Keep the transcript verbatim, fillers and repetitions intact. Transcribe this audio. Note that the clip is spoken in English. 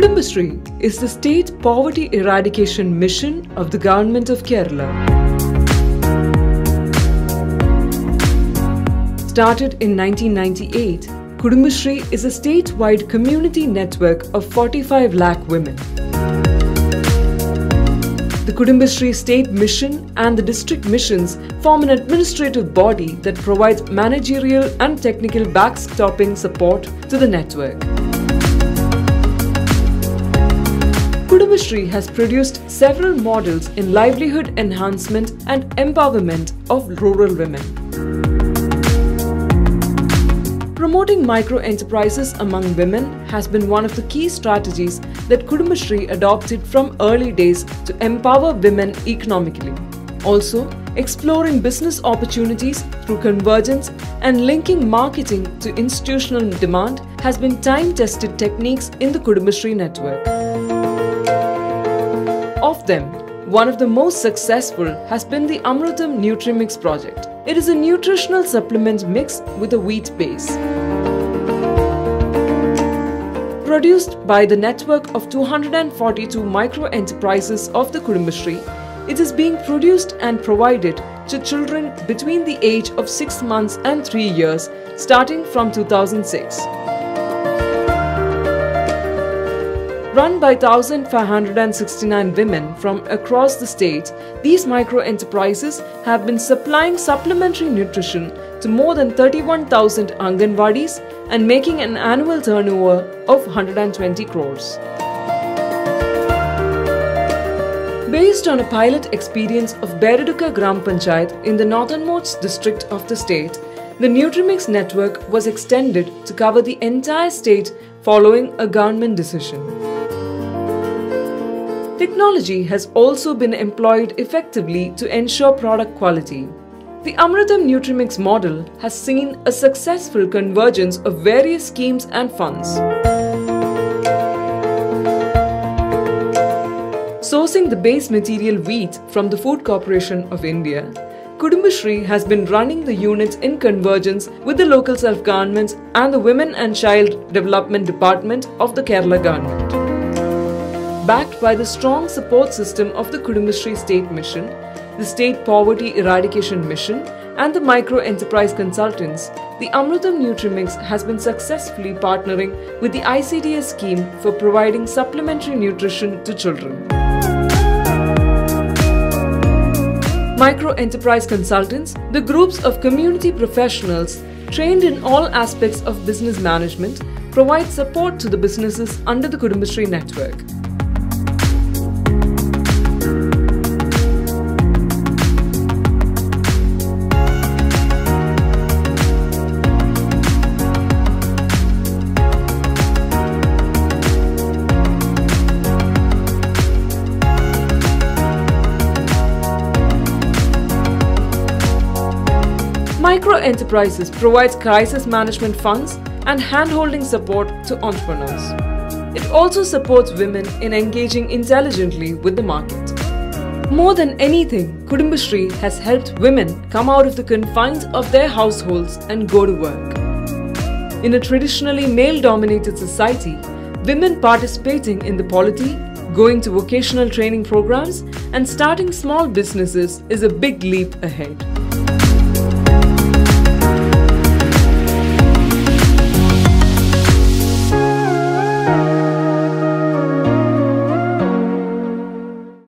Kudumbashree is the state poverty eradication mission of the government of Kerala. Started in nineteen ninety-eight, Kudumbashree is a state-wide community network of forty-five lakh women. The Kudumbashree State Mission and the District Missions form an administrative body that provides managerial and technical backstopping support to the network. Kudumbashree has produced several models in livelihood enhancement and empowerment of rural women. Promoting micro-enterprises among women has been one of the key strategies that Kudumbashree adopted from early days to empower women economically. Also, exploring business opportunities through convergence and linking marketing to institutional demand has been time-tested techniques in the Kudumbashree network. Of them, one of the most successful has been the Amrutam NutriMix project. It is a nutritional supplement mix with a wheat base. Produced by the network of two hundred forty-two micro-enterprises of the Kudumbashree, it is being produced and provided to children between the age of six months and three years, starting from two thousand six. Run by one thousand five hundred sixty-nine women from across the state, these micro-enterprises have been supplying supplementary nutrition to more than thirty-one thousand Anganwadis and making an annual turnover of one hundred twenty crores. Based on a pilot experience of Beriduka Gram Panchayat in the northernmost district of the state, the NutriMix network was extended to cover the entire state following a government decision. Technology has also been employed effectively to ensure product quality. The Amrutam NutriMix model has seen a successful convergence of various schemes and funds. Sourcing the base material wheat from the Food Corporation of India, Kudumbashree has been running the units in convergence with the local self-governments and the Women and Child Development Department of the Kerala government. Backed by the strong support system of the Kudumbashree State Mission, the State Poverty Eradication Mission and the Micro-Enterprise Consultants, the Amrutam NutriMix has been successfully partnering with the I C D S scheme for providing supplementary nutrition to children. Micro-Enterprise Consultants, the groups of community professionals trained in all aspects of business management, provide support to the businesses under the Kudumbashree network. Micro-enterprises provides crisis management funds and hand-holding support to entrepreneurs. It also supports women in engaging intelligently with the market. More than anything, Kudumbashree has helped women come out of the confines of their households and go to work. In a traditionally male-dominated society, women participating in the polity, going to vocational training programs, and starting small businesses is a big leap ahead.